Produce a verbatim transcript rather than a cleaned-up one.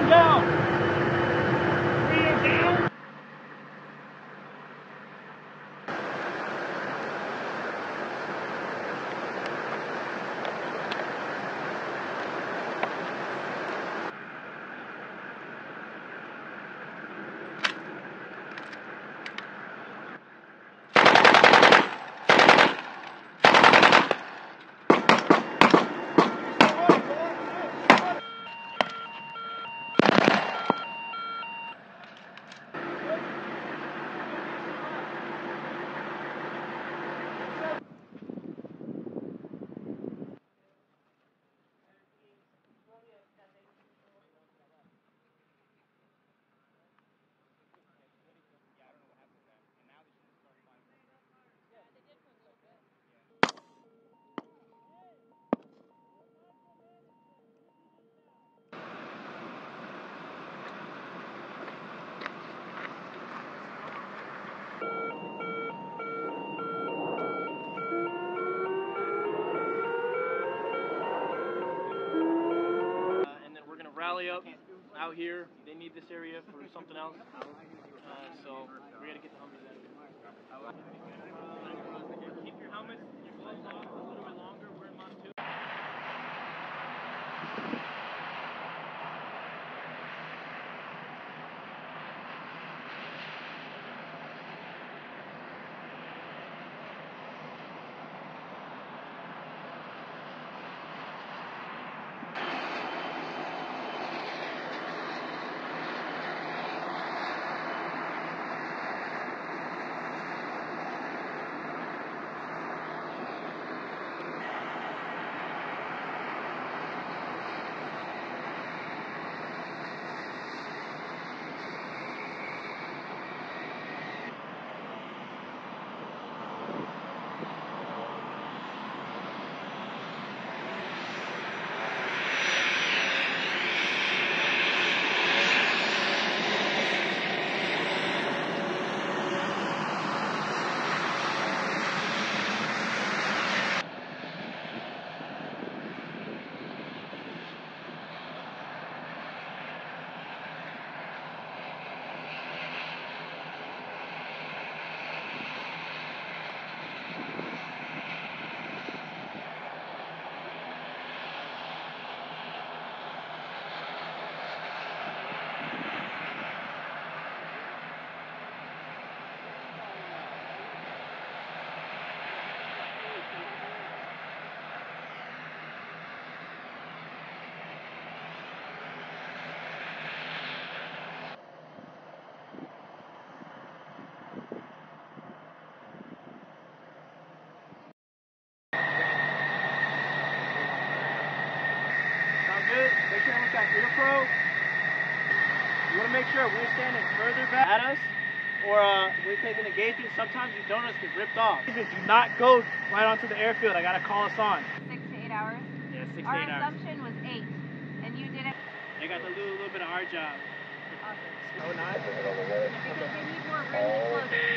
one down. Three are down. Up out here, they need this area for something else. Uh, so we're gonna get the homies out of here. Keep your helmets, your gloves off a little bit longer. We're in Montu. Pro. You want to make sure we're standing further back at us, or uh, we're taking the gate through. Sometimes these donuts get ripped off. Do not go right onto the airfield. I gotta call us on. Six to eight hours. Yeah, six our to eight hours. Our assumption was eight, and you did it. They got to do a little bit of our job. Awesome. Oh, nice. Because they need more room to close.